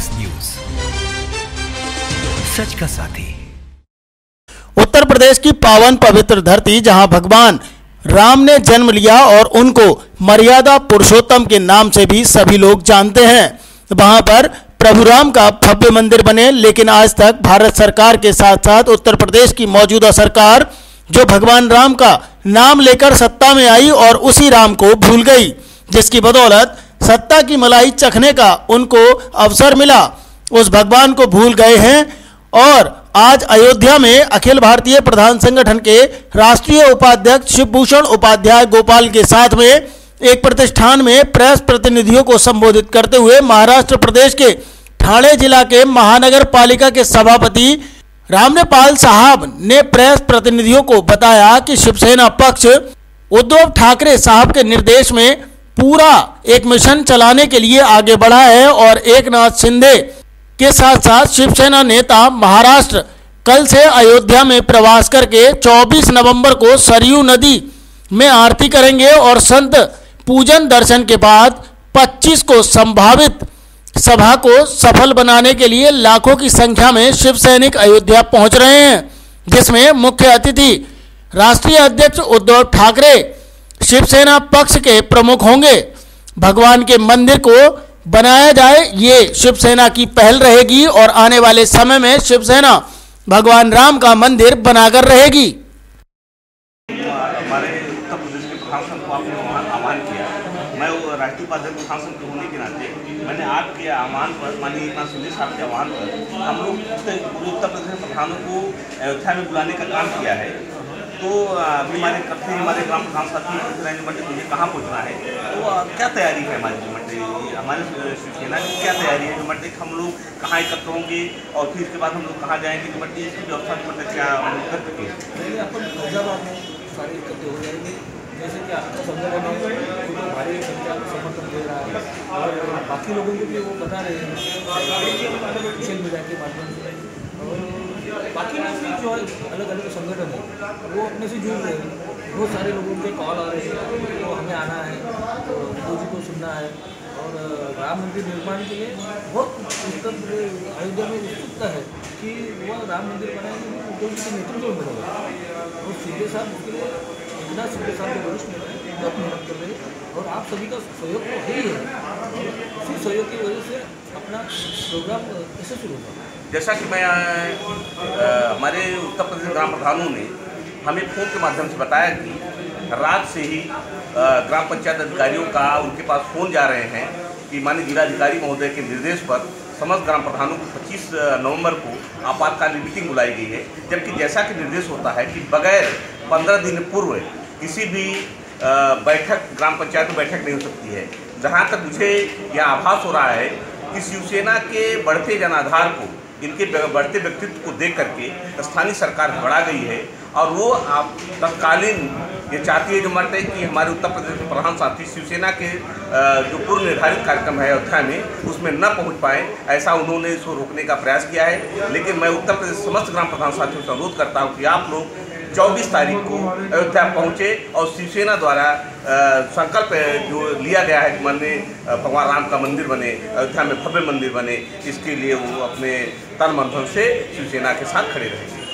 CS news, सच का साथी। उत्तर प्रदेश की पावन पवित्र धरती, जहां भगवान राम ने जन्म लिया और उनको मर्यादा पुरुषोत्तम के नाम से भी सभी लोग जानते हैं, वहां पर प्रभु राम का भव्य मंदिर बने। लेकिन आज तक भारत सरकार के साथ साथ उत्तर प्रदेश की मौजूदा सरकार जो भगवान राम का नाम लेकर सत्ता में आई और उसी राम को भूल गई, जिसकी बदौलत सत्ता की मलाई चखने का उनको अवसर मिला, उस भगवान को भूल गए हैं। और आज अयोध्या में अखिल भारतीय प्रधान संगठन के राष्ट्रीय उपाध्यक्ष शिवभूषण उपाध्याय गोपाल के साथ में एक प्रतिष्ठान में प्रेस प्रतिनिधियों को संबोधित करते हुए महाराष्ट्र प्रदेश के ठाणे जिला के महानगर पालिका के सभापति रामनरेपाल साहब ने प्रेस प्रतिनिधियों को बताया कि शिवसेना पक्ष उद्धव ठाकरे साहब के निर्देश में पूरा एक मिशन चलाने के लिए आगे बढ़ा है और एकनाथ शिंदे के साथ साथ शिवसेना नेता महाराष्ट्र कल से अयोध्या में प्रवास करके 24 नवंबर को सरयू नदी में आरती करेंगे और संत पूजन दर्शन के बाद 25 को संभावित सभा को सफल बनाने के लिए लाखों की संख्या में शिव सैनिक अयोध्या पहुंच रहे हैं, जिसमें मुख्य अतिथि राष्ट्रीय अध्यक्ष उद्धव ठाकरे शिवसेना पक्ष के प्रमुख होंगे। भगवान के मंदिर को बनाया जाए, ये शिवसेना की पहल रहेगी और आने वाले समय में शिवसेना भगवान राम का मंदिर बनाकर रहेगी। हमारे उत्तर प्रदेश के प्रशासन को आपने आह्वान किया, मैं राष्ट्रीय उपाध्यक्ष प्रशासन के होने के नाते मैंने आपके आह्वान पर, माननीय एकनाथ शिंदे साहब के आह्वान पर, हम लोग पूरे उत्तर प्रदेश के प्रधानों को अयोध्या में बुलाने का काम किया है। तो अभी हमारे कब से हमारे ग्राम प्रधान साथी रेजिमेंट मुझे कहाँ पहुँचना है, तो क्या तैयारी है हमारी हमारे शिवसेना की, क्या तैयारी है जुम्मटे हम लोग कहाँ एकत्र होंगे और फिर उसके बाद हम लोग कहाँ जाएंगे, जुम्मटे इसकी व्यवस्था जुम्मटे क्या कर चुके सारे इकट्ठे हो जाएंगे। जैसे कि आपका संगठन हमारे संख्या में समर्थन दे रहा है और बाकी लोगों को भी वो बता रहे हैं सोशल मीडिया के माध्यम से, और बाकी लोग भी जो अलग अलग संगठन है वो अपने से जुड़ रहे हैं। बहुत सारे लोगों के कॉल आ रहे हैं तो हमें आना है, उद्धव जी को सुनना है और राम मंदिर निर्माण के लिए बहुत उत्तर अयोध्या में उत्सुकता है कि वह राम मंदिर बनाएंगे, उद्धव जी के नेतृत्व में बनेगा। और शिंदे साहब उसके लिए एकनाथ शिंदे साहब के वरिष्ठ नेता बहुत मेहनत कर रहे हैं और आप सभी का सहयोग तो है ही है, उसी सहयोग की वजह से अपना प्रोग्राम कैसे शुरू होगा। जैसा कि मैं हमारे उत्तर प्रदेश ग्राम प्रधानों ने हमें फ़ोन के माध्यम से बताया कि रात से ही ग्राम पंचायत अधिकारियों का उनके पास फ़ोन जा रहे हैं कि माननीय जिलाधिकारी महोदय के निर्देश पर समस्त ग्राम प्रधानों को 25 नवंबर को आपातकालीन मीटिंग बुलाई गई है, जबकि जैसा कि निर्देश होता है कि बगैर 15 दिन पूर्व किसी भी बैठक ग्राम पंचायत में बैठक नहीं हो सकती है। जहाँ तक मुझे यह आभास हो रहा है कि शिवसेना के बढ़ते जनाधार को, इनके बढ़ते व्यक्तित्व को देख करके स्थानीय सरकार बढ़ा गई है और वो आप तत्कालीन ये चाहती है जो मरते हैं कि हमारे उत्तर प्रदेश के प्रधान साथी शिवसेना के जो पूर्व निर्धारित कार्यक्रम है अयोध्या में उसमें न पहुंच पाए, ऐसा उन्होंने इसको रोकने का प्रयास किया है। लेकिन मैं उत्तर प्रदेश समस्त ग्राम प्रधान साथियों से अनुरोध करता हूँ कि आप लोग 24 तारीख को अयोध्या पहुँचे और शिवसेना द्वारा संकल्प जो लिया गया है कि माननीय भगवान राम का मंदिर बने, अयोध्या में भव्य मंदिर बने, इसके लिए वो अपने तन मन धन से शिवसेना के साथ खड़े रहेंगे।